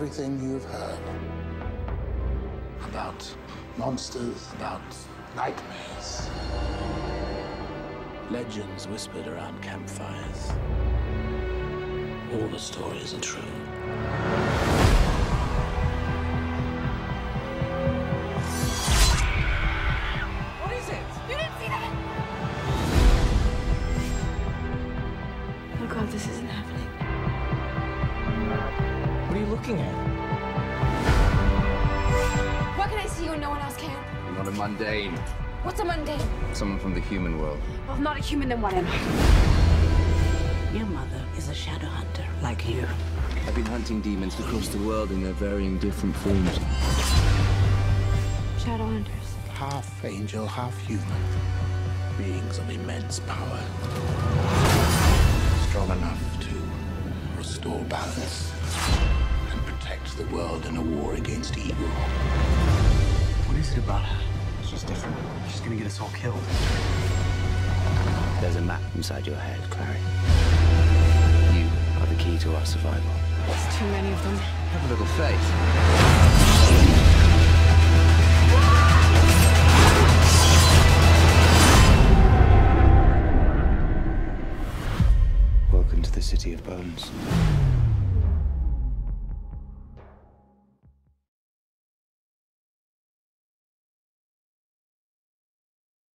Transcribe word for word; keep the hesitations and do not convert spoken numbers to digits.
everything you've heard about monsters, about nightmares, legends whispered around campfires. All the stories are true. What is it? You didn't see that? Oh God, this isn't happening. What are you looking at? Why can I see you and no one else can? You're not a mundane. What's a mundane? Someone from the human world. Well, if not a human, then what am I? Your mother is a shadow hunter, like you. I've been hunting demons across the world in their varying different forms. Shadow hunters. Half angel, half human. Beings of immense power. Strong enough to restore balance and protect the world in a war against evil. What is it about her? She's different. She's gonna get us all killed. There's a map inside your head, Clary. You are the key to our survival. There's too many of them. Have a little faith. Welcome to the City of Bones.